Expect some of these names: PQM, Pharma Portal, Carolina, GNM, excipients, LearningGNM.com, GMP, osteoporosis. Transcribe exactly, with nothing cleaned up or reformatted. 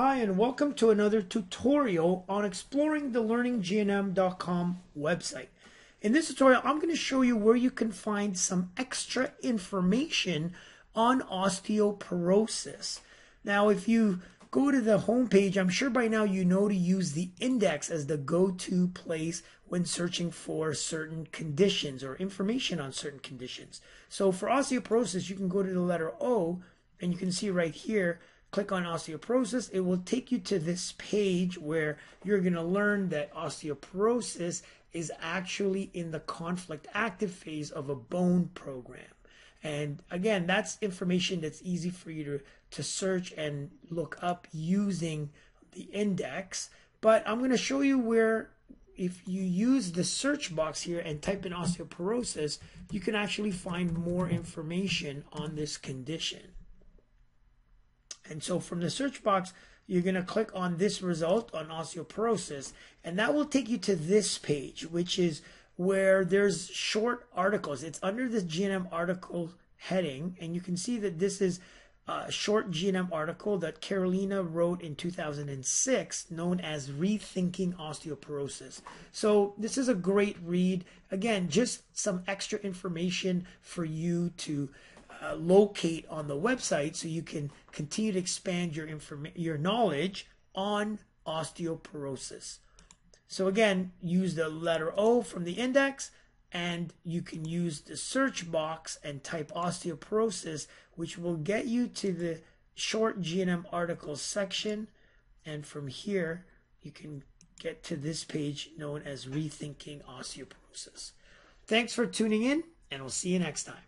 Hi, and welcome to another tutorial on exploring the Learning G N M dot com website. In this tutorial, I'm going to show you where you can find some extra information on osteoporosis. Now, if you go to the homepage, I'm sure by now you know to use the index as the go-to place when searching for certain conditions or information on certain conditions. So for osteoporosis, you can go to the letter O, and you can see right here, click on osteoporosis. It will take you to this page where you're going to learn that osteoporosis is actually in the conflict active phase of a bone program. And again, that's information that's easy for you to, to search and look up using the index. But I'm going to show you where, if you use the search box here and type in osteoporosis, you can actually find more information on this condition. And so from the search box, you're going to click on this result on osteoporosis, and that will take you to this page, which is where there's short articles. It's under the G N M article heading, and you can see that this is a short G N M article that Carolina wrote in two thousand six, known as Rethinking Osteoporosis. So this is a great read. Again, just some extra information for you to Uh, locate on the website so you can continue to expand your informa- your knowledge on osteoporosis. So again, use the letter O from the index, and you can use the search box and type osteoporosis, which will get you to the short G N M articles section, and from here you can get to this page known as Rethinking Osteoporosis. Thanks for tuning in, and we'll see you next time.